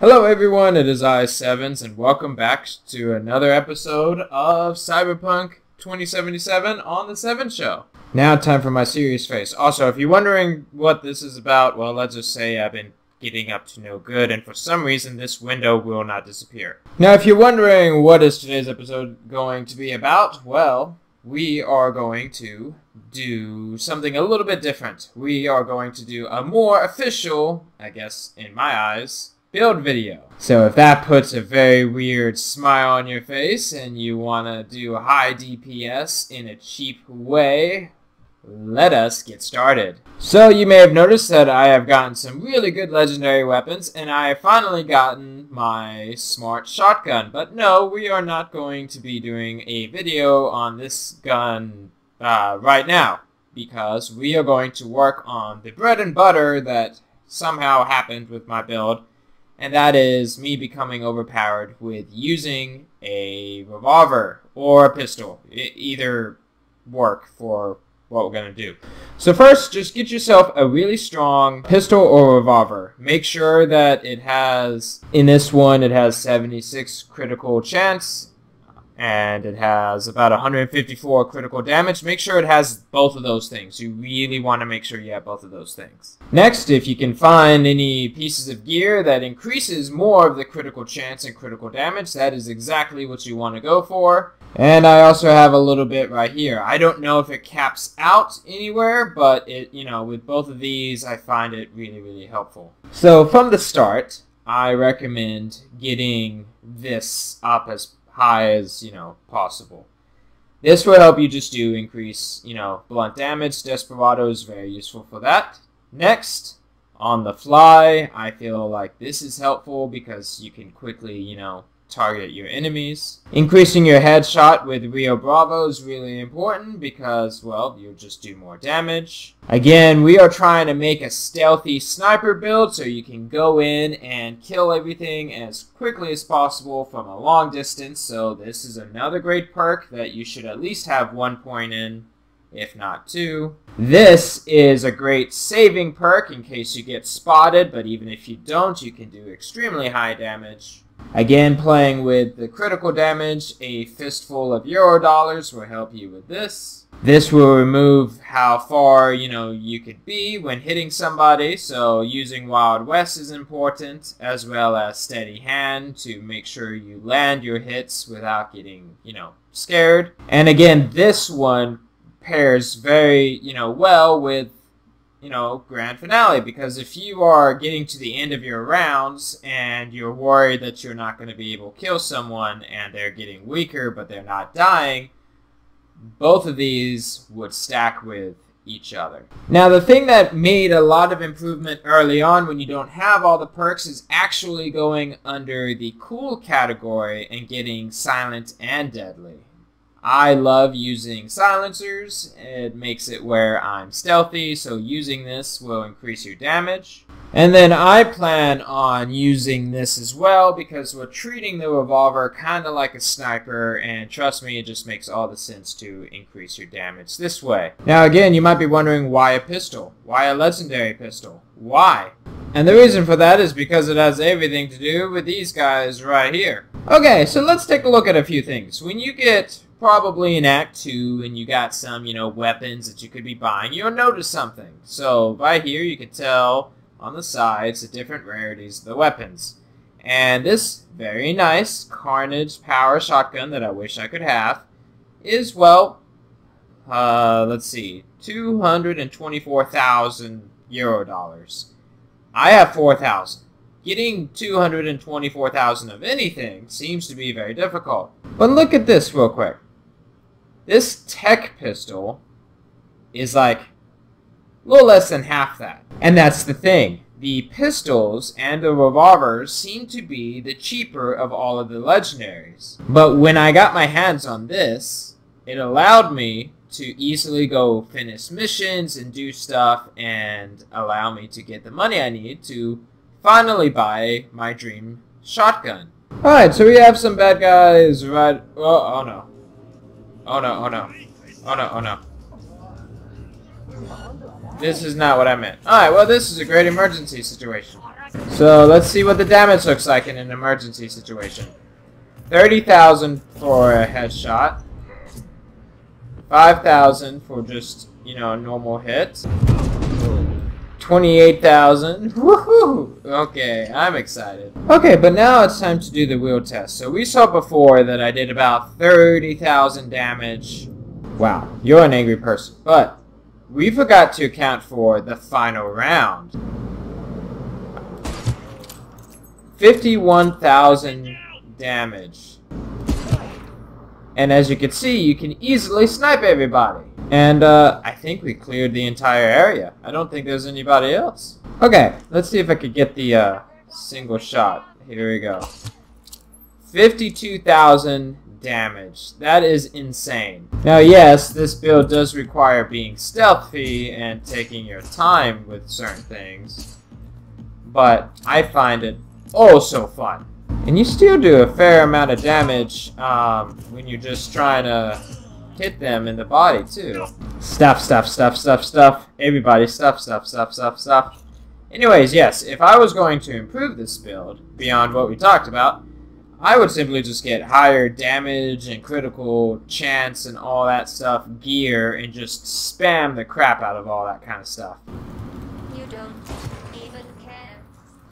Hello everyone, it is I, Sevens, and welcome back to another episode of Cyberpunk 2077 on The Se7en Show. Now time for my serious face. Also, if you're wondering what this is about, well, let's just say I've been getting up to no good, and for some reason this window will not disappear. Now, if you're wondering what is today's episode going to be about, well, we are going to do something a little bit different. We are going to do a more official, I guess, in my eyes, build video. So if that puts a very weird smile on your face and you want to do high DPS in a cheap way, let us get started. So you may have noticed that I have gotten some really good legendary weapons, and I have finally gotten my smart shotgun. But no, we are not going to be doing a video on this gun right now, because we are going to work on the bread and butter that somehow happened with my build. And that is me becoming overpowered with using a revolver or a pistol. Either work for what we're going to do. So first, just get yourself a really strong pistol or revolver. Make sure that it has, in this one, it has 76 critical chance. And it has about 154 critical damage. Make sure it has both of those things. You really want to make sure you have both of those things. Next, if you can find any pieces of gear that increases more of the critical chance and critical damage, that is exactly what you want to go for. And I also have a little bit right here. I don't know if it caps out anywhere, but it, you know, with both of these, I find it really, really helpful. So from the start, I recommend getting this up as high as, you know, possible. This will help you just do increase, you know, blunt damage. Desperado is very useful for that. Next, on the fly, I feel like this is helpful because you can quickly, you know, target your enemies. Increasing your headshot with Rio Bravo is really important because, well, you'll just do more damage. Again, we are trying to make a stealthy sniper build so you can go in and kill everything as quickly as possible from a long distance. So this is another great perk that you should at least have 1 point in, if not two. This is a great saving perk in case you get spotted, but even if you don't, you can do extremely high damage. Again, playing with the critical damage, A Fistful of Eurodollars will help you with this. This will remove how far, you know, you could be when hitting somebody, so using Wild West is important, as well as Steady Hand to make sure you land your hits without getting, you know, scared. And again, this one pairs very, you know, well with, you know, Grand Finale, because if you are getting to the end of your rounds and you're worried that you're not going to be able to kill someone and they're getting weaker but they're not dying, both of these would stack with each other. Now, the thing that made a lot of improvement early on when you don't have all the perks is actually going under the cool category and getting Silent and Deadly. I love using silencers. It makes it where I'm stealthy, so using this will increase your damage. And then I plan on using this as well because we're treating the revolver kind of like a sniper, and trust me, it just makes all the sense to increase your damage this way. Now again, you might be wondering why a pistol? Why a legendary pistol? Why? And the reason for that is because it has everything to do with these guys right here. Okay, so let's take a look at a few things. When you get probably in Act 2 and you got some, you know, weapons that you could be buying, you'll notice something. So right here you can tell on the sides the different rarities of the weapons. And this very nice Carnage Power Shotgun that I wish I could have is, well, let's see, 224,000 Eurodollars. I have 4,000. Getting 224,000 of anything seems to be very difficult. But look at this real quick. This tech pistol is like a little less than half that. And that's the thing. The pistols and the revolvers seem to be the cheaper of all of the legendaries. But when I got my hands on this, it allowed me to easily go finish missions and do stuff and allow me to get the money I need to finally buy my dream shotgun. Alright, so we have some bad guys right... Oh, oh no. Oh no, oh no. Oh no, oh no. This is not what I meant. Alright, well this is a great emergency situation. So let's see what the damage looks like in an emergency situation. 30,000 for a headshot. 5,000 for just, you know, normal hits. 28,000. Woohoo! Okay, I'm excited. Okay, but now it's time to do the wheel test. So we saw before that I did about 30,000 damage. Wow, you're an angry person. But we forgot to account for the final round. 51,000 damage. And as you can see, you can easily snipe everybody. And I think we cleared the entire area. I don't think there's anybody else. Okay, let's see if I could get the single shot. Here we go. 52,000 damage. That is insane. Now yes, this build does require being stealthy and taking your time with certain things, but I find it oh so fun. And you still do a fair amount of damage when you're just trying to hit them in the body too. Stuff, stuff, stuff, stuff, stuff. Everybody stuff, stuff, stuff, stuff, stuff. Anyways, yes, if I was going to improve this build beyond what we talked about, I would simply just get higher damage and critical chance and all that stuff, gear, and just spam the crap out of all that kind of stuff. You don't even care,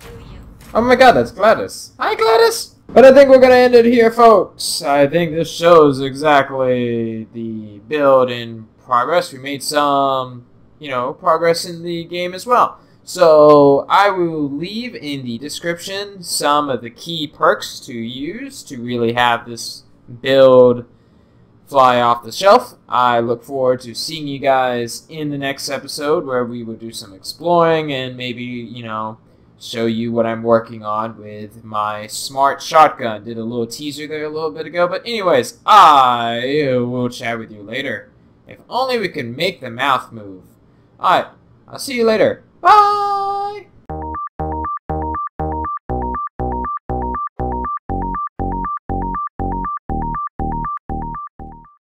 do you? Oh my god, that's Gladys. Hi, Gladys! But I think we're going to end it here, folks. I think this shows exactly the build in progress. We made some, you know, progress in the game as well. So I will leave in the description some of the key perks to use to really have this build fly off the shelf. I look forward to seeing you guys in the next episode where we will do some exploring and maybe, you know, show you what I'm working on with my smart shotgun. Did a little teaser there a little bit ago, but anyways, I will chat with you later. If only we could make the mouth move. Alright, I'll see you later. Bye!